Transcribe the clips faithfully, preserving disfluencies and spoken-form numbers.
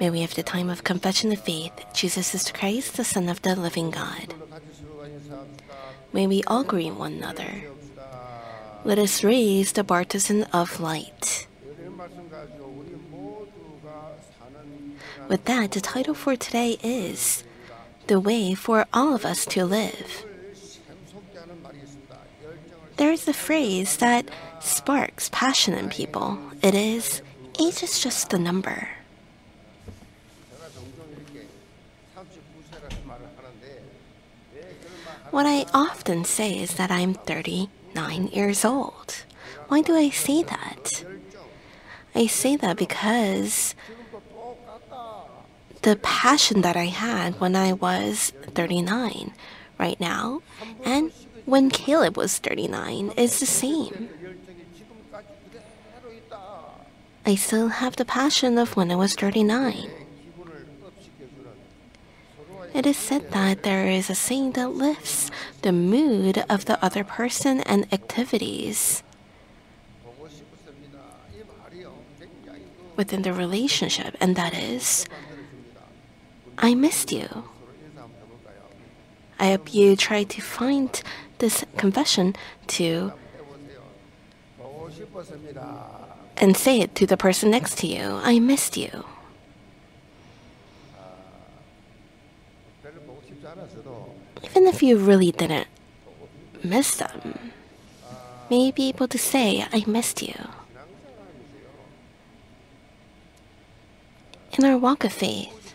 May we have the time of confession of faith, Jesus is Christ, the Son of the living God. May we all greet one another. Let us raise the partisan of light. With that, the title for today is The Way for All of Us to Live. There is a phrase that sparks passion in people. It is, age is just a number. What I often say is that I'm thirty-nine years old. Why do I say that? I say that because the passion that I had when I was thirty-nine right now and when Caleb was thirty-nine is the same. I still have the passion of when I was thirty-nine. It is said that there is a saying that lifts the mood of the other person and activities within the relationship, and that is, I missed you. I hope you try to find this confession to and say it to the person next to you. I missed you. Even if you really didn't miss them, may be able to say, I missed you. In our walk of faith,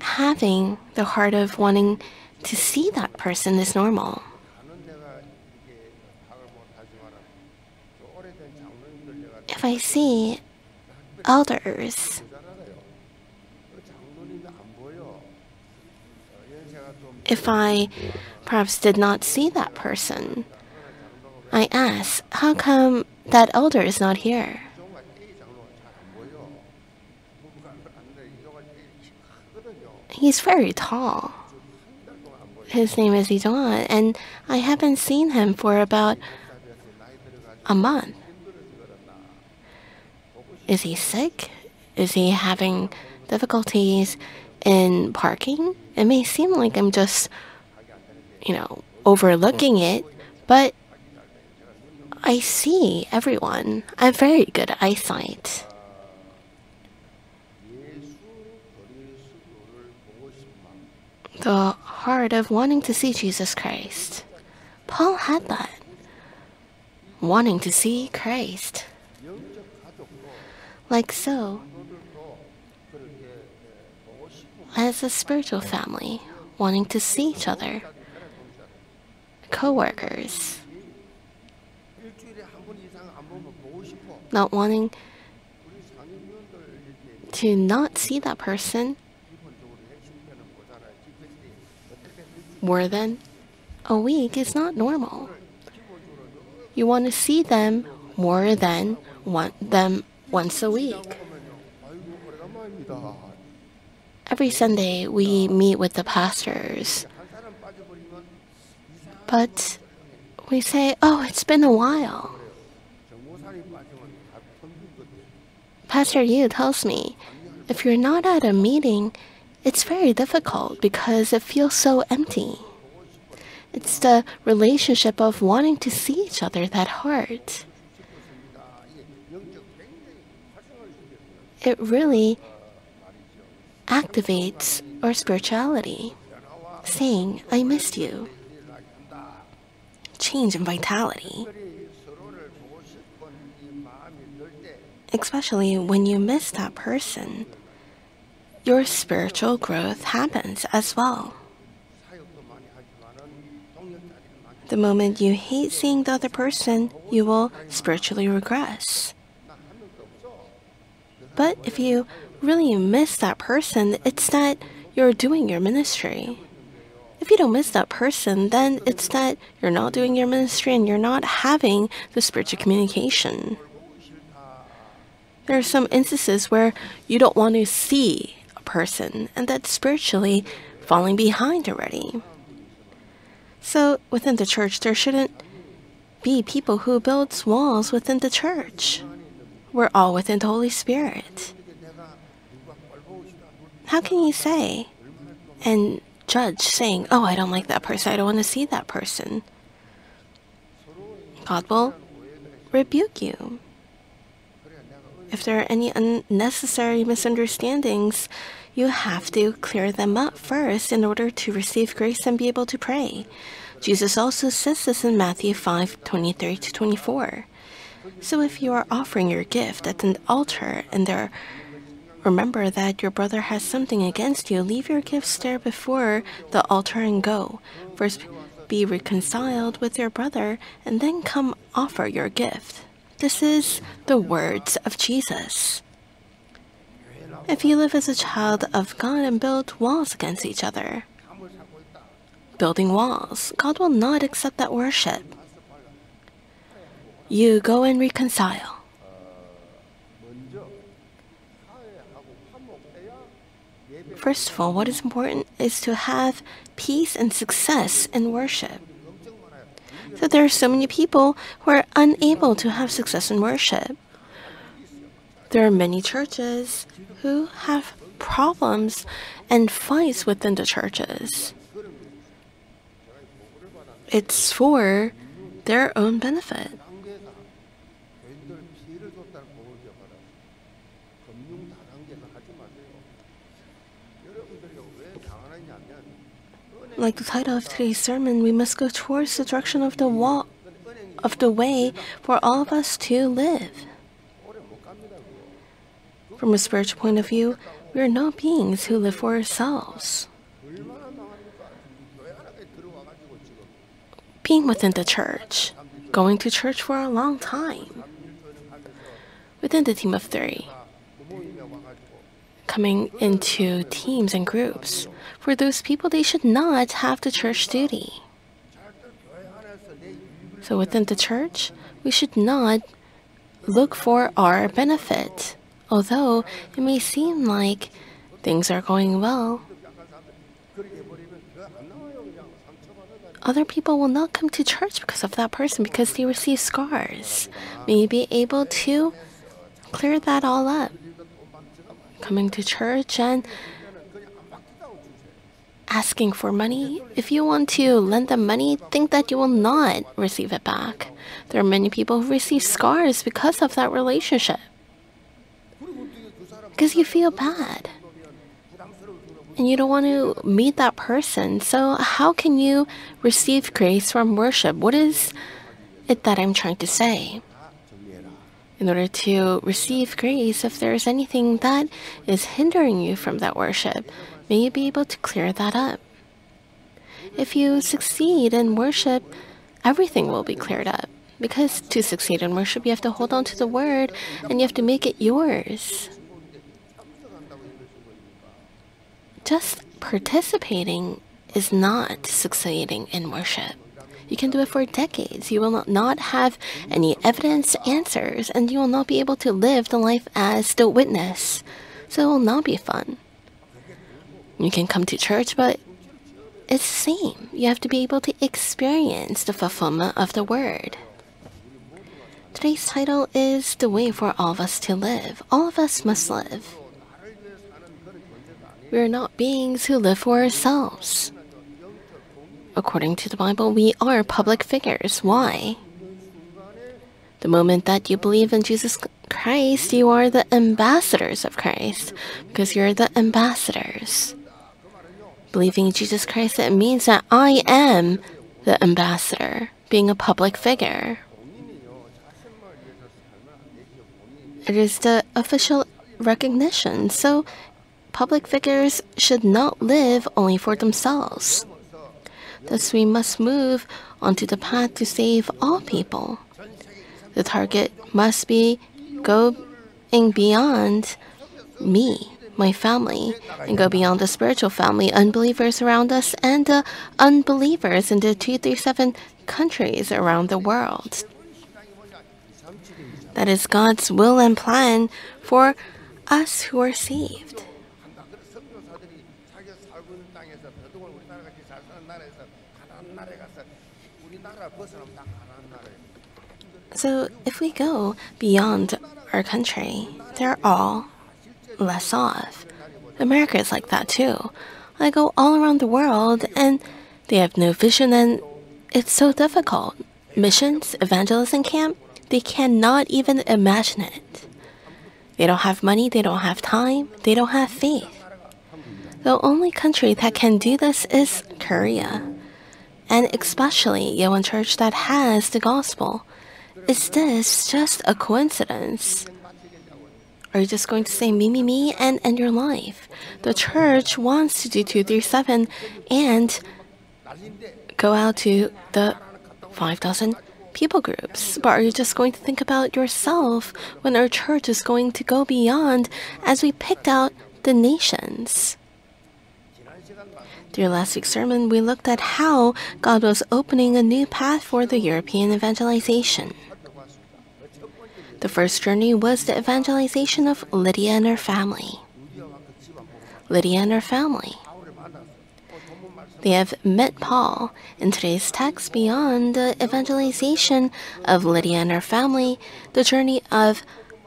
having the heart of wanting to see that person is normal. If I see elders, if I perhaps did not see that person, I ask, how come that elder is not here? He's very tall. His name is Yewon, and I haven't seen him for about a month. Is he sick? Is he having difficulties in parking? It may seem like I'm just, you know, overlooking it, but I see everyone. I have very good eyesight. The heart of wanting to see Jesus Christ. Paul had that. Wanting to see Christ. Like so, as a spiritual family, wanting to see each other, co-workers, not wanting to not see that person more than a week is not normal. You want to see them more than one, them once a week. Every Sunday, we meet with the pastors, but we say, oh, it's been a while. Pastor Yu tells me, if you're not at a meeting, it's very difficult because it feels so empty. It's the relationship of wanting to see each other, that heart. It really activates our spirituality, saying, I missed you. Change in vitality. Especially when you miss that person, your spiritual growth happens as well. The moment you hate seeing the other person, you will spiritually regress. But if you really miss that person, it's that you're doing your ministry. If you don't miss that person, then it's that you're not doing your ministry and you're not having the spiritual communication. There are some instances where you don't want to see a person, and that's spiritually falling behind already. So within the church, there shouldn't be people who builds walls within the church. We're all within the Holy Spirit. How can you say and judge saying, oh, I don't like that person, I don't want to see that person? God will rebuke you. If there are any unnecessary misunderstandings, you have to clear them up first in order to receive grace and be able to pray. Jesus also says this in Matthew five, twenty-three to twenty-four. So if you are offering your gift at an altar and there remember that your brother has something against you, leave your gifts there before the altar and go. First be reconciled with your brother and then come offer your gift. This is the words of Jesus. If you live as a child of God and build walls against each other, building walls, God will not accept that worship. You go and reconcile. First of all, what is important is to have peace and success in worship. So there are so many people who are unable to have success in worship. There are many churches who have problems and fights within the churches. It's for their own benefit. Like the title of today's sermon, we must go towards the direction of the wall, of the way for all of us to live. From a spiritual point of view, we are not beings who live for ourselves. Being within the church, going to church for a long time, within the team of three, coming into teams and groups. For those people, they should not have the church duty. So within the church, we should not look for our benefit. Although it may seem like things are going well, other people will not come to church because of that person, because they receive scars. May you be able to clear that all up. Coming to church and asking for money. If you want to lend them money, think that you will not receive it back. There are many people who receive scars because of that relationship. Because you feel bad. And you don't want to meet that person. So how can you receive grace from worship? What is it that I'm trying to say? In order to receive grace, if there is anything that is hindering you from that worship, may you be able to clear that up. If you succeed in worship, everything will be cleared up. Because to succeed in worship, you have to hold on to the word and you have to make it yours. Just participating is not succeeding in worship. You can do it for decades. You will not have any evidence, answers, and you will not be able to live the life as the witness. So it will not be fun. You can come to church, but it's the same. You have to be able to experience the fulfillment of the word. Today's title is The Way for All of Us to Live. All of us must live. We are not beings who live for ourselves. According to the Bible, we are public figures. Why? The moment that you believe in Jesus Christ, you are the ambassadors of Christ, because you're the ambassadors. Believing in Jesus Christ, it means that I am the ambassador, being a public figure. It is the official recognition. So, public figures should not live only for themselves. Thus, we must move onto the path to save all people. The target must be going beyond me, my family, and go beyond the spiritual family, unbelievers around us, and the unbelievers in the two hundred thirty-seven countries around the world. That is God's will and plan for us who are saved. So if we go beyond our country, they're all less off. America is like that too. I go all around the world and they have no vision, and it's so difficult. Missions, evangelism camp, they cannot even imagine it. They don't have money, they don't have time, they don't have faith. The only country that can do this is Korea, and especially Yewon Church that has the gospel. Is this just a coincidence? Are you just going to say me, me, me and end your life? The church wants to do two three seven and go out to the five thousand people groups. But are you just going to think about yourself when our church is going to go beyond as we picked out the nations? Through last week's sermon, we looked at how God was opening a new path for the European evangelization. The first journey was the evangelization of Lydia and her family. Lydia and her family. They have met Paul. In today's text, beyond the evangelization of Lydia and her family, the journey of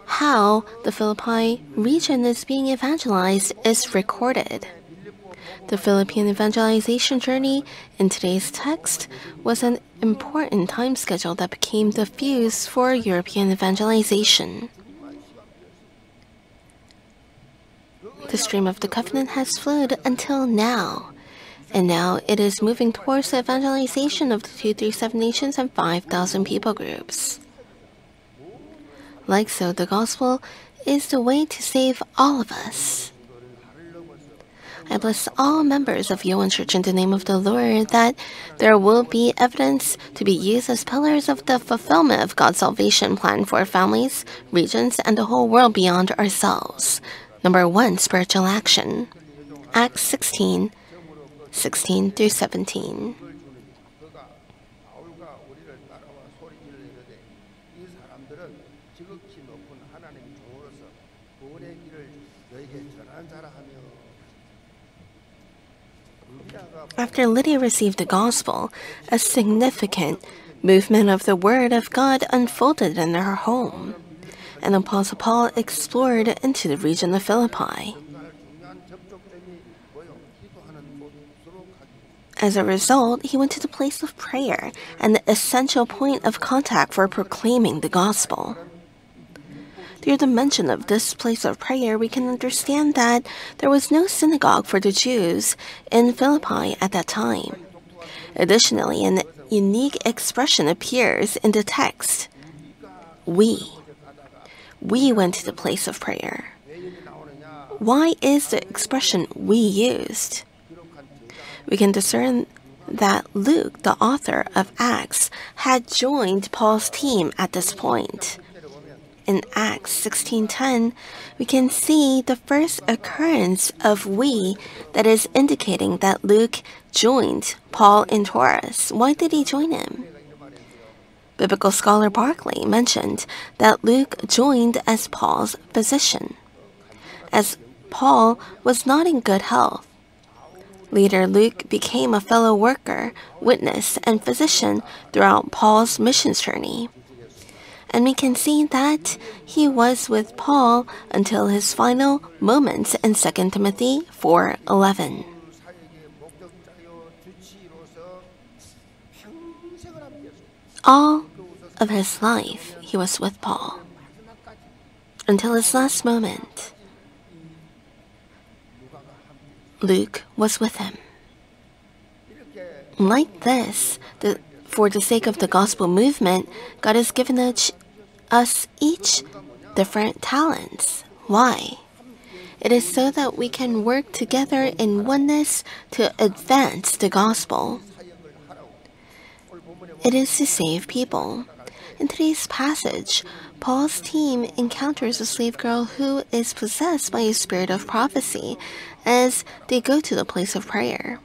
how the Philippi region is being evangelized is recorded. The Philippine evangelization journey in today's text was an important time schedule that became the fuse for European evangelization. The stream of the covenant has flowed until now, and now it is moving towards the evangelization of the two three seven nations and five thousand people groups. Like so, the gospel is the way to save all of us. I bless all members of Yewon Church in the name of the Lord that there will be evidence to be used as pillars of the fulfillment of God's salvation plan for families, regions, and the whole world beyond ourselves. Number one, spiritual action. Acts sixteen, sixteen through seventeen. After Lydia received the gospel, a significant movement of the Word of God unfolded in her home, and Apostle Paul explored into the region of Philippi. As a result, he went to the place of prayer, an essential point of contact for proclaiming the gospel. Through the mention of this place of prayer, we can understand that there was no synagogue for the Jews in Philippi at that time. Additionally, an unique expression appears in the text. We. We went to the place of prayer. Why is the expression we used? We can discern that Luke, the author of Acts, had joined Paul's team at this point. In Acts sixteen ten, we can see the first occurrence of we that is indicating that Luke joined Paul in Taurus. Why did he join him? Biblical scholar Barclay mentioned that Luke joined as Paul's physician, as Paul was not in good health. Later, Luke became a fellow worker, witness, and physician throughout Paul's missions journey. And we can see that he was with Paul until his final moments in Second Timothy four eleven. All of his life, he was with Paul until his last moment. Luke was with him. Like this, the For the sake of the gospel movement, God has given us each different talents. Why? It is so that we can work together in oneness to advance the gospel. It is to save people. In today's passage, Paul's team encounters a slave girl who is possessed by a spirit of prophecy as they go to the place of prayer.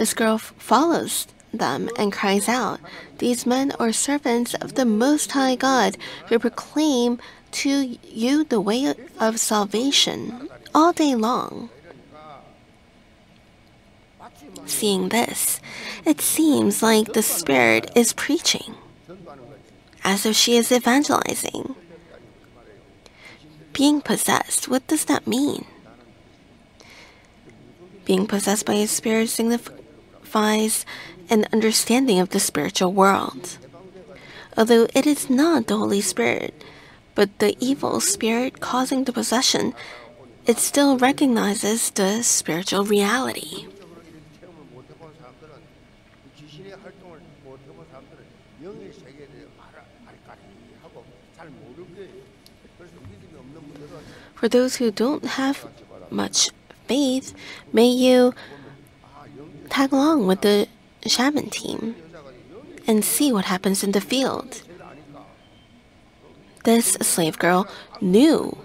This girl follows them and cries out, "These men are servants of the Most High God who proclaim to you the way of salvation," all day long. Seeing this, it seems like the Spirit is preaching. as though she is evangelizing. Being possessed, what does that mean? Being possessed by a spirit signifies an understanding of the spiritual world. Although it is not the Holy Spirit, but the evil spirit causing the possession, it still recognizes the spiritual reality. For those who don't have much faith, may you tag along with the shaman team and see what happens in the field. This slave girl knew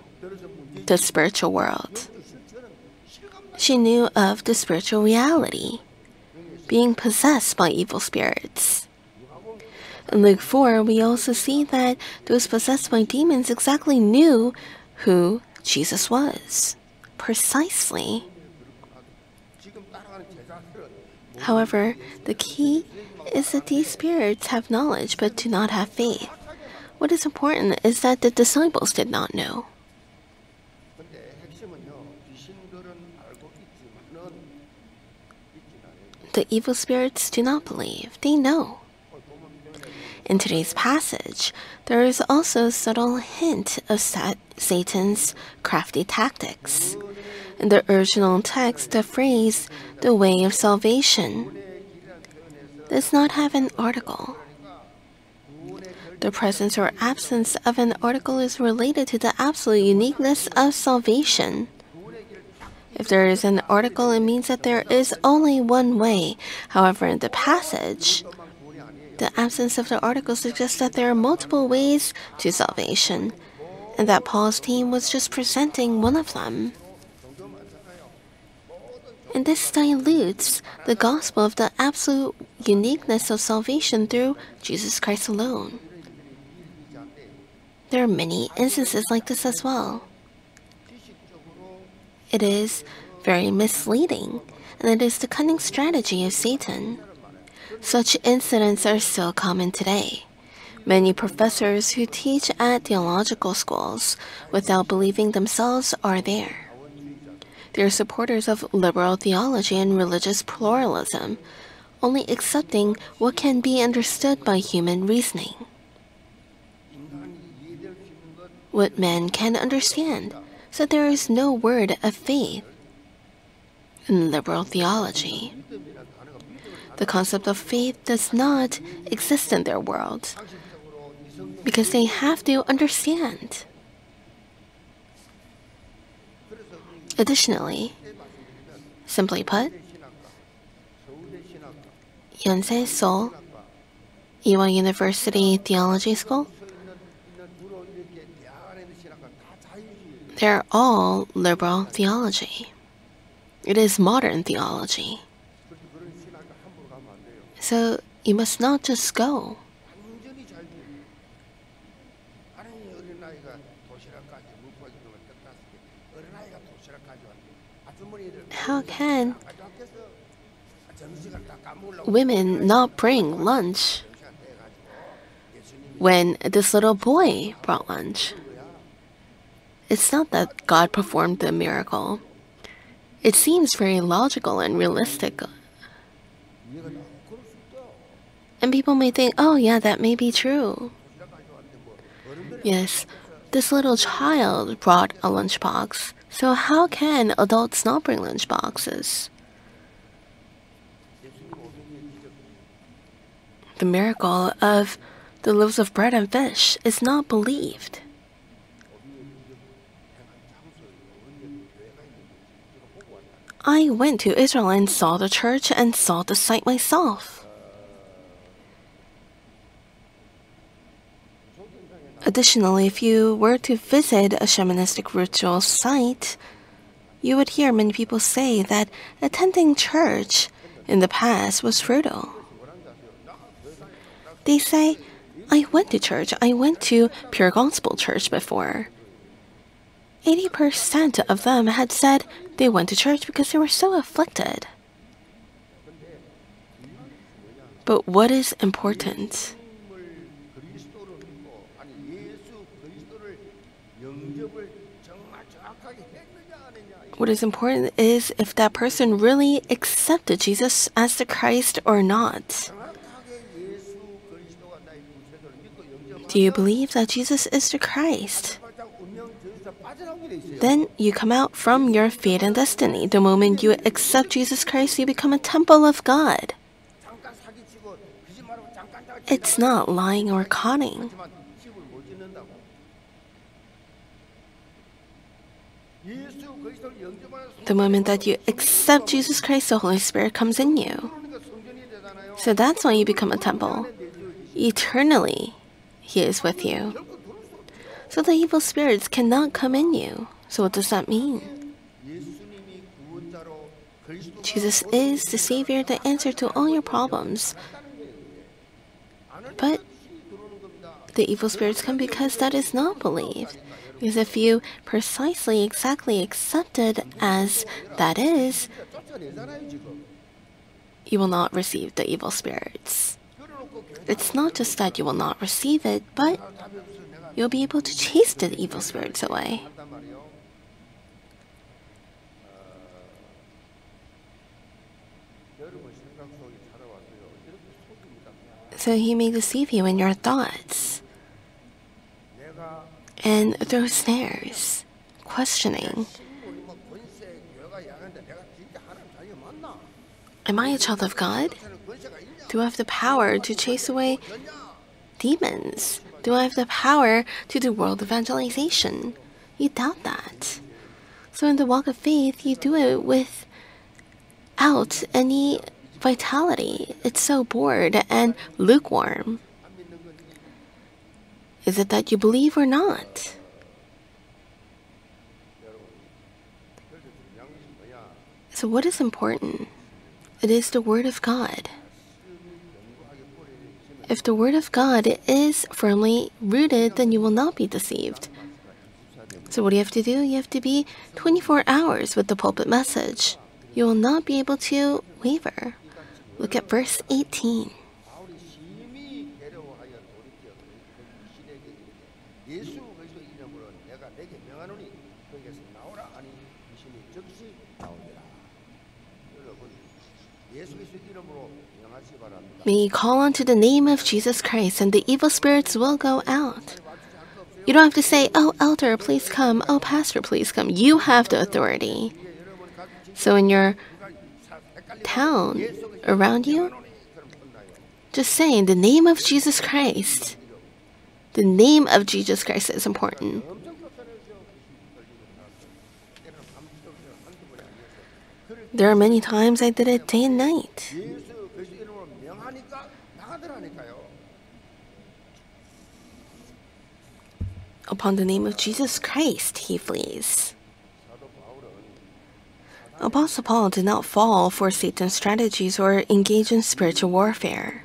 the spiritual world. She knew of the spiritual reality, being possessed by evil spirits. In Luke four, we also see that those possessed by demons exactly knew who Jesus was, precisely. However, the key is that these spirits have knowledge but do not have faith. What is important is that the disciples did not know. The evil spirits do not believe, they know. In today's passage, there is also a subtle hint of sat Satan's crafty tactics. In the original text, the phrase, the way of salvation, does not have an article. The presence or absence of an article is related to the absolute uniqueness of salvation. If there is an article, it means that there is only one way. However, in the passage, the absence of the article suggests that there are multiple ways to salvation, and that Paul's team was just presenting one of them. And this dilutes the gospel of the absolute uniqueness of salvation through Jesus Christ alone. There are many instances like this as well. It is very misleading, and it is the cunning strategy of Satan. Such incidents are still common today. Many professors who teach at theological schools without believing themselves are there. They are supporters of liberal theology and religious pluralism, only accepting what can be understood by human reasoning. What men can understand, so there is no word of faith in liberal theology. The concept of faith does not exist in their world because they have to understand. Additionally, simply put, Yonsei Seoul, Ewha University Theology School, they're all liberal theology. It is modern theology. So you must not just go. How can women not bring lunch when this little boy brought lunch? It's not that God performed the miracle. It seems very logical and realistic. And people may think, oh yeah, that may be true. Yes, this little child brought a lunchbox. So how can adults not bring lunchboxes? The miracle of the loaves of bread and fish is not believed. I went to Israel and saw the church and saw the site myself. Additionally, if you were to visit a shamanistic ritual site, you would hear many people say that attending church in the past was fruitful. They say, I went to church, I went to Pure Gospel Church before. eighty percent of them had said they went to church because they were so afflicted. But what is important? What is important is if that person really accepted Jesus as the Christ or not. Do you believe that Jesus is the Christ? Then you come out from your fate and destiny. The moment you accept Jesus Christ, you become a temple of God. It's not lying or conning. The moment that you accept Jesus Christ, the Holy Spirit comes in you. So that's why you become a temple. Eternally, He is with you. So the evil spirits cannot come in you. So what does that mean? Jesus is the Savior, the answer to all your problems. But the evil spirits come because that is not believed. Because if you precisely, exactly accept it as that is, you will not receive the evil spirits. It's not just that you will not receive it, but you'll be able to chase the evil spirits away. So he may deceive you in your thoughts and throw snares, questioning. Am I a child of God? Do I have the power to chase away demons? Do I have the power to do world evangelization? You doubt that. So in the walk of faith, you do it without any vitality. It's so bored and lukewarm. Is it that you believe or not? So what is important? It is the Word of God. If the Word of God is firmly rooted, then you will not be deceived. So what do you have to do? You have to be twenty-four hours with the pulpit message. You will not be able to waver. Look at verse eighteen. May you call unto the name of Jesus Christ, and the evil spirits will go out. You don't have to say, "Oh, elder, please come. Oh, pastor, please come." You have the authority. So in your town, around you, just say, "In the name of Jesus Christ." The name of Jesus Christ is important. There are many times I did it day and night. Upon the name of Jesus Christ, he flees. Apostle Paul did not fall for Satan's strategies or engage in spiritual warfare.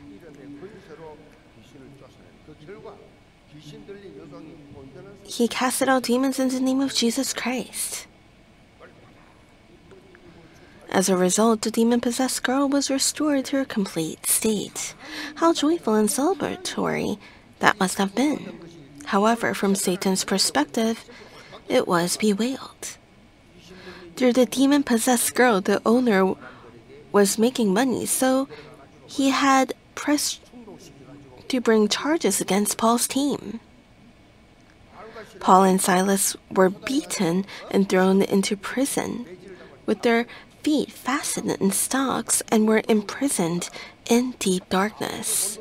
He casted out demons in the name of Jesus Christ. As a result, the demon-possessed girl was restored to her complete state. How joyful and celebratory that must have been. However, from Satan's perspective, it was bewailed. Through the demon-possessed girl, the owner was making money, so he had pressed to bring charges against Paul's team. Paul and Silas were beaten and thrown into prison with their feet fastened in stocks and were imprisoned in deep darkness.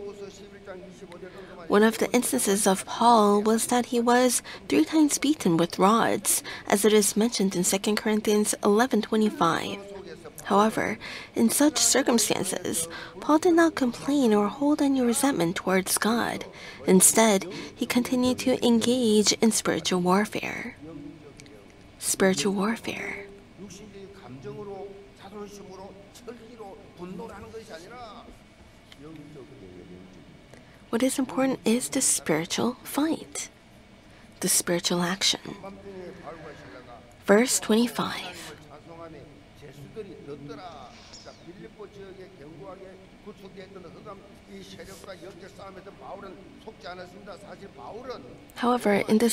One of the instances of Paul was that he was three times beaten with rods, as it is mentioned in Second Corinthians eleven twenty-five. However, in such circumstances, Paul did not complain or hold any resentment towards God. Instead, he continued to engage in spiritual warfare. Spiritual warfare. What is important is the spiritual fight, the spiritual action. Verse twenty-five. However, in the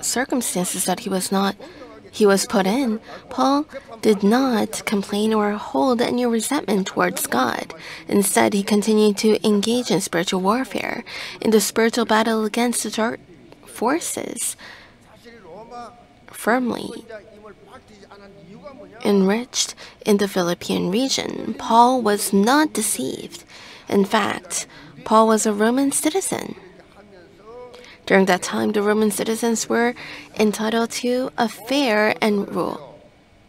circumstances that he was not he was put in, Paul did not complain or hold any resentment towards God. Instead, he continued to engage in spiritual warfare, in the spiritual battle against the dark forces, firmly enriched in the Philippian region. Paul was not deceived. In fact, Paul was a Roman citizen. During that time, the Roman citizens were entitled to a fair and rule,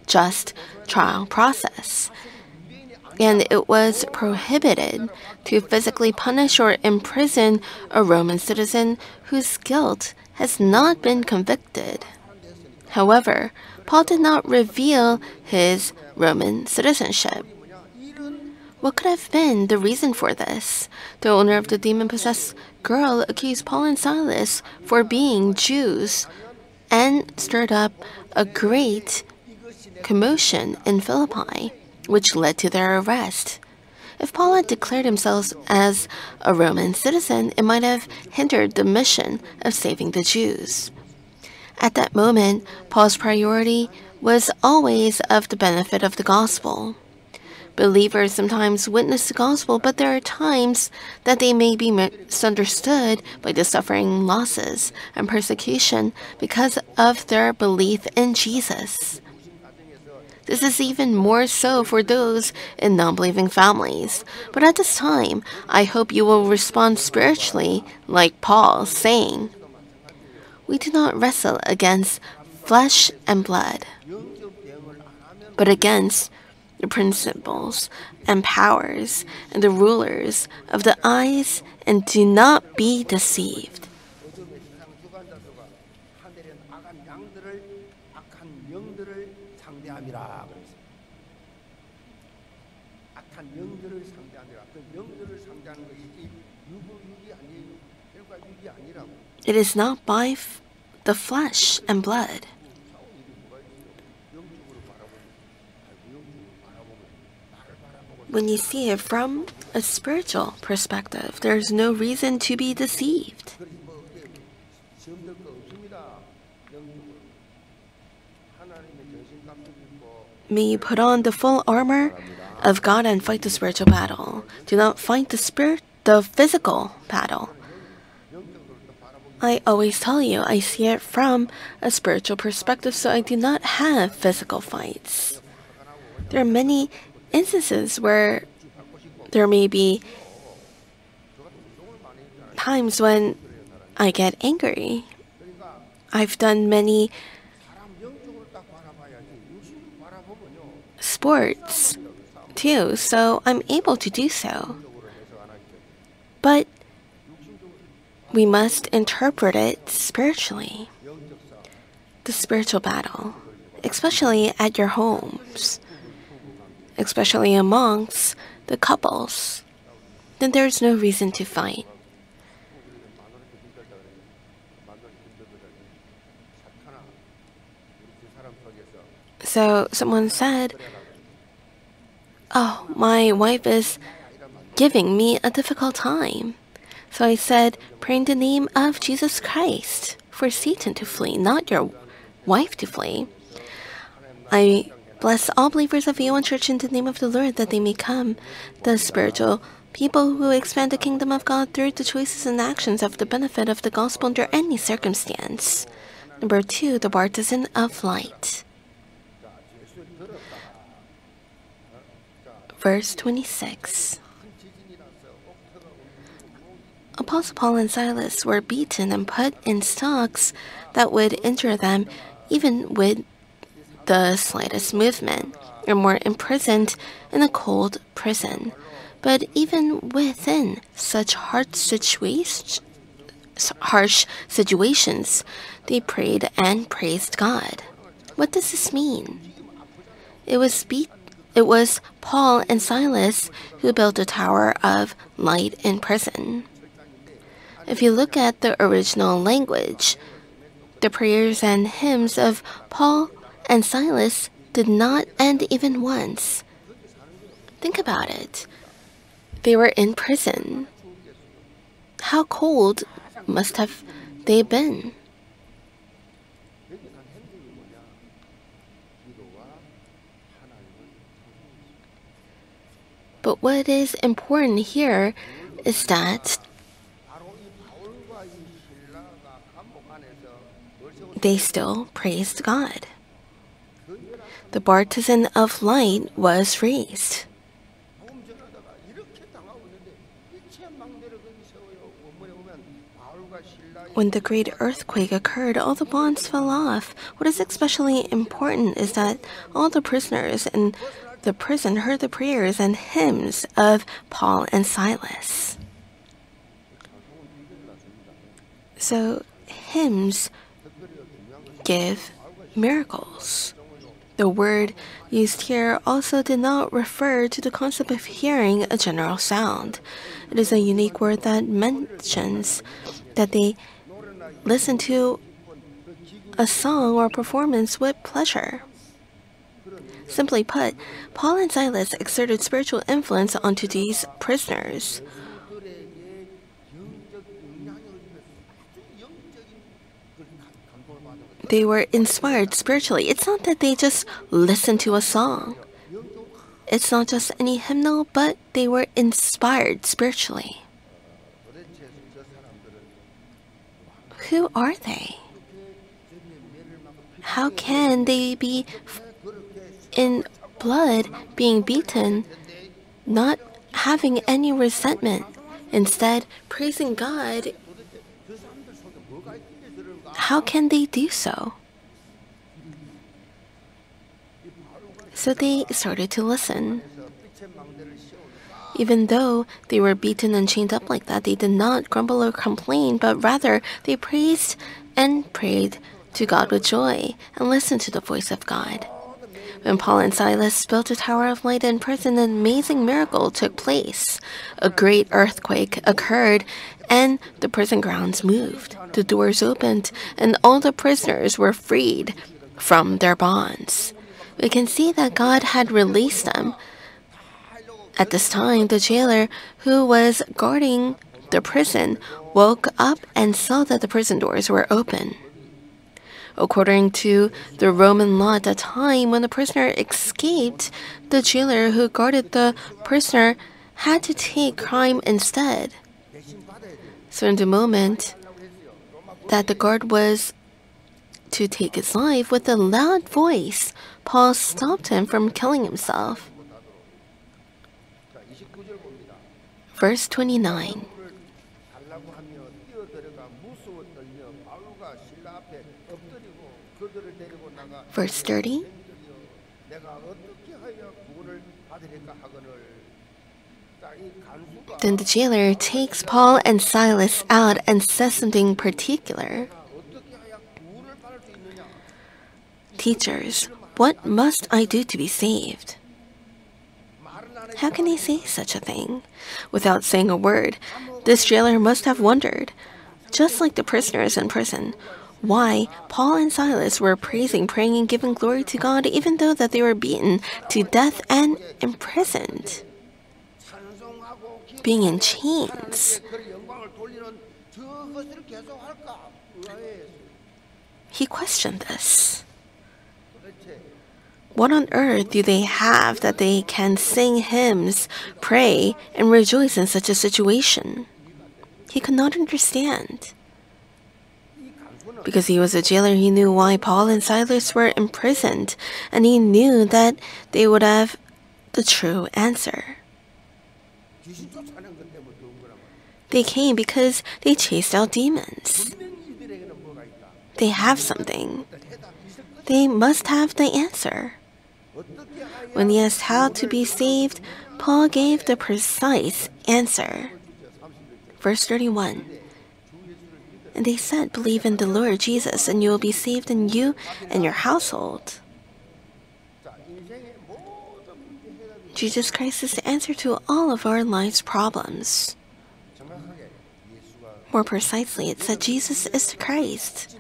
just trial process, and it was prohibited to physically punish or imprison a Roman citizen whose guilt has not been convicted. However, Paul did not reveal his Roman citizenship. What could have been the reason for this? The owner of the demon-possessed girl accused Paul and Silas for being Jews and stirred up a great commotion in Philippi, which led to their arrest. If Paul had declared himself as a Roman citizen, it might have hindered the mission of saving the Jews. At that moment, Paul's priority was always of the benefit of the gospel. Believers sometimes witness the gospel, but there are times that they may be misunderstood by the suffering, losses, and persecution because of their belief in Jesus. This is even more so for those in non-believing families. But at this time, I hope you will respond spiritually like Paul, saying, "We do not wrestle against flesh and blood, but against the principles and powers and the rulers of the eyes, and do not be deceived." It is not by f the flesh and blood. When you see it from a spiritual perspective, there is no reason to be deceived. May you put on the full armor of God and fight the spiritual battle. Do not fight the spirit, the physical battle. I always tell you, I see it from a spiritual perspective, so I do not have physical fights. There are many instances where there may be times when I get angry. I've done many sports too, so I'm able to do so. But we must interpret it spiritually, the spiritual battle, especially at your homes, especially amongst the couples. Then there is no reason to fight. So someone said, "Oh, my wife is giving me a difficult time." So I said, "Pray in the name of Jesus Christ for Satan to flee, not your wife to flee." I bless all believers of Yewon Church in the name of the Lord, that they may come, the spiritual people who expand the kingdom of God through the choices and actions of the benefit of the gospel under any circumstance. Number two, the partisan of light. Verse twenty-six. Apostle Paul and Silas were beaten and put in stocks that would injure them even with the slightest movement, and were imprisoned in a cold prison. But even within such hard situa- harsh situations, they prayed and praised God. What does this mean? It was beat It was Paul and Silas who built the Tower of Light in prison. If you look at the original language, the prayers and hymns of Paul and Silas did not end even once. Think about it. They were in prison. How cold must have they been? But what is important here is that they still praised God. The bartisan of light was raised. When the great earthquake occurred, all the bonds fell off. What is especially important is that all the prisoners and the prison heard the prayers and hymns of Paul and Silas. So hymns give miracles. The word used here also did not refer to the concept of hearing a general sound. It is a unique word that mentions that they listened to a song or performance with pleasure. Simply put, Paul and Silas exerted spiritual influence onto these prisoners. They were inspired spiritually. It's not that they just listened to a song. It's not just any hymnal, but they were inspired spiritually. Who are they? How can they be in blood, being beaten, not having any resentment, instead praising God? How can they do so? So they started to listen. Even though they were beaten and chained up like that, they did not grumble or complain, but rather they praised and prayed to God with joy and listened to the voice of God. When Paul and Silas built a tower of light in prison, an amazing miracle took place. A great earthquake occurred, and the prison grounds moved. The doors opened, and all the prisoners were freed from their bonds. We can see that God had released them. At this time, the jailer who was guarding the prison woke up and saw that the prison doors were open. According to the Roman law at the time, when the prisoner escaped, the jailer who guarded the prisoner had to take crime instead. So in the moment that the guard was to take his life, with a loud voice, Paul stopped him from killing himself. Verse twenty-nine. Verse thirty. Then the jailer takes Paul and Silas out and says something particular. Teachers, what must I do to be saved? How can he say such a thing? Without saying a word, this jailer must have wondered, just like the prisoners in prison, why Paul and Silas were praising, praying, and giving glory to God, even though that they were beaten to death and imprisoned, being in chains. He questioned this. What on earth do they have that they can sing hymns, pray, and rejoice in such a situation? He could not understand. Because he was a jailer, he knew why Paul and Silas were imprisoned, and he knew that they would have the true answer. They came because they chased out demons. They have something. They must have the answer. When he asked how to be saved, Paul gave the precise answer. Verse thirty-one. And they said, believe in the Lord Jesus, and you will be saved, and you and your household. Jesus Christ is the answer to all of our life's problems. More precisely, it's that Jesus is the Christ.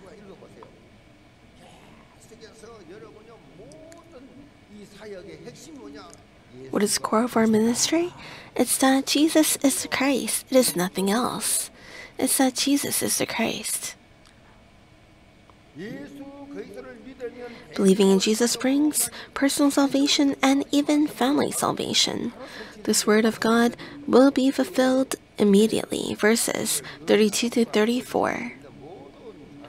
What is the core of our ministry? It's that Jesus is the Christ. It is nothing else. is that Jesus is the Christ. Believing in Jesus brings personal salvation and even family salvation. This word of God will be fulfilled immediately. Verses thirty-two to thirty-four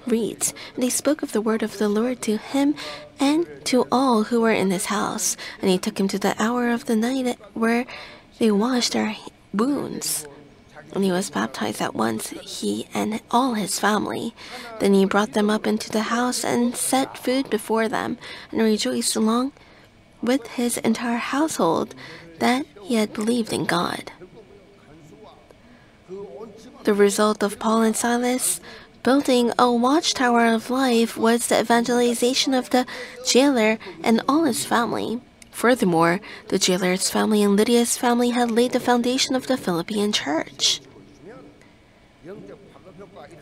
reads, "And he spoke of the word of the Lord to him and to all who were in his house. And he took him to the hour of the night where they washed their wounds. And he was baptized at once, he and all his family. Then he brought them up into the house and set food before them, and rejoiced along with his entire household that he had believed in God." The result of Paul and Silas building a watchtower of life was the evangelization of the jailer and all his family. Furthermore, the jailer's family and Lydia's family had laid the foundation of the Philippian church.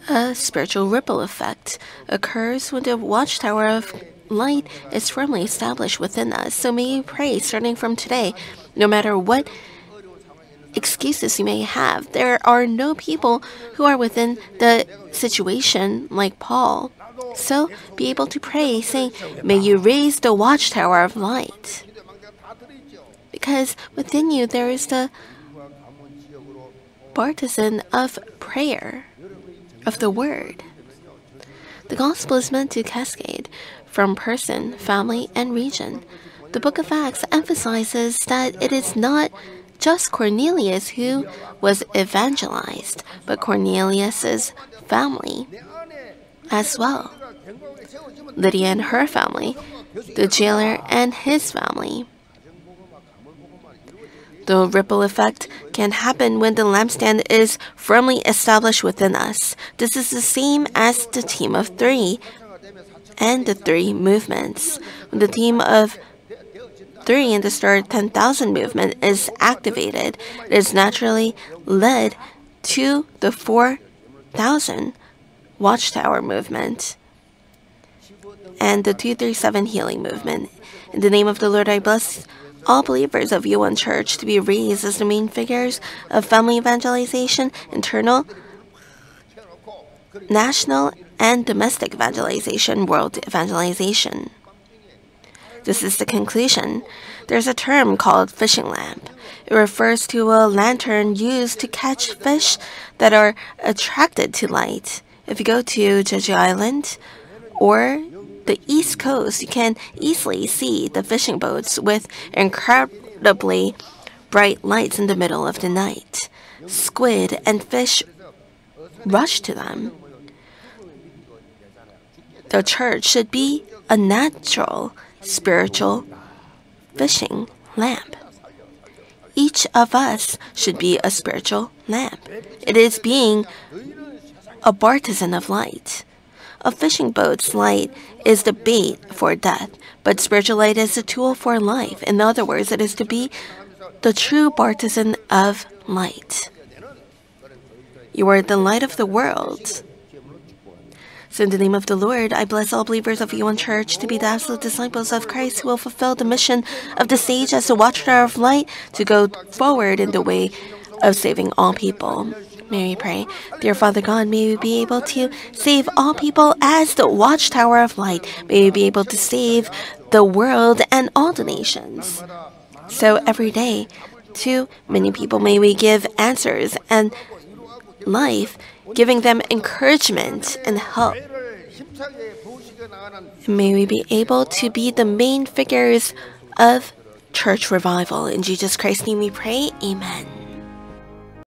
A spiritual ripple effect occurs when the watchtower of light is firmly established within us. So may you pray, starting from today, no matter what excuses you may have, there are no people who are within the situation like Paul. So be able to pray, saying, "May you raise the watchtower of light." Because within you there is the partisan of prayer, of the word. The gospel is meant to cascade from person, family, and region. The book of Acts emphasizes that it is not just Cornelius who was evangelized, but Cornelius's family as well. Lydia and her family, the jailer and his family. The ripple effect can happen when the lampstand is firmly established within us. This is the same as the team of three and the three movements. When the team of three and the Star ten thousand movement is activated, it is naturally led to the four thousand watchtower movement and the two thirty-seven healing movement. In the name of the Lord, I bless all believers of Yewon Church to be raised as the main figures of family evangelization, internal, national, and domestic evangelization, world evangelization. This is the conclusion. There's a term called fishing lamp. It refers to a lantern used to catch fish that are attracted to light. If you go to Jeju Island or the East Coast, you can easily see the fishing boats with incredibly bright lights in the middle of the night. Squid and fish rush to them. The church should be a natural, spiritual fishing lamp. Each of us should be a spiritual lamp. It is being a partisan of light. A fishing boat's light is the bait for death, but spiritual light is the tool for life. In other words, it is to be the true partisan of light. You are the light of the world. So in the name of the Lord, I bless all believers of Yewon Church to be the absolute disciples of Christ who will fulfill the mission of the sage as a watchtower of light to go forward in the way of saving all people. May we pray. Dear Father God, may we be able to save all people as the watchtower of light. May we be able to save the world and all the nations. So every day, to many people, may we give answers and life, giving them encouragement and help. May we be able to be the main figures of church revival. In Jesus Christ's name we pray. Amen.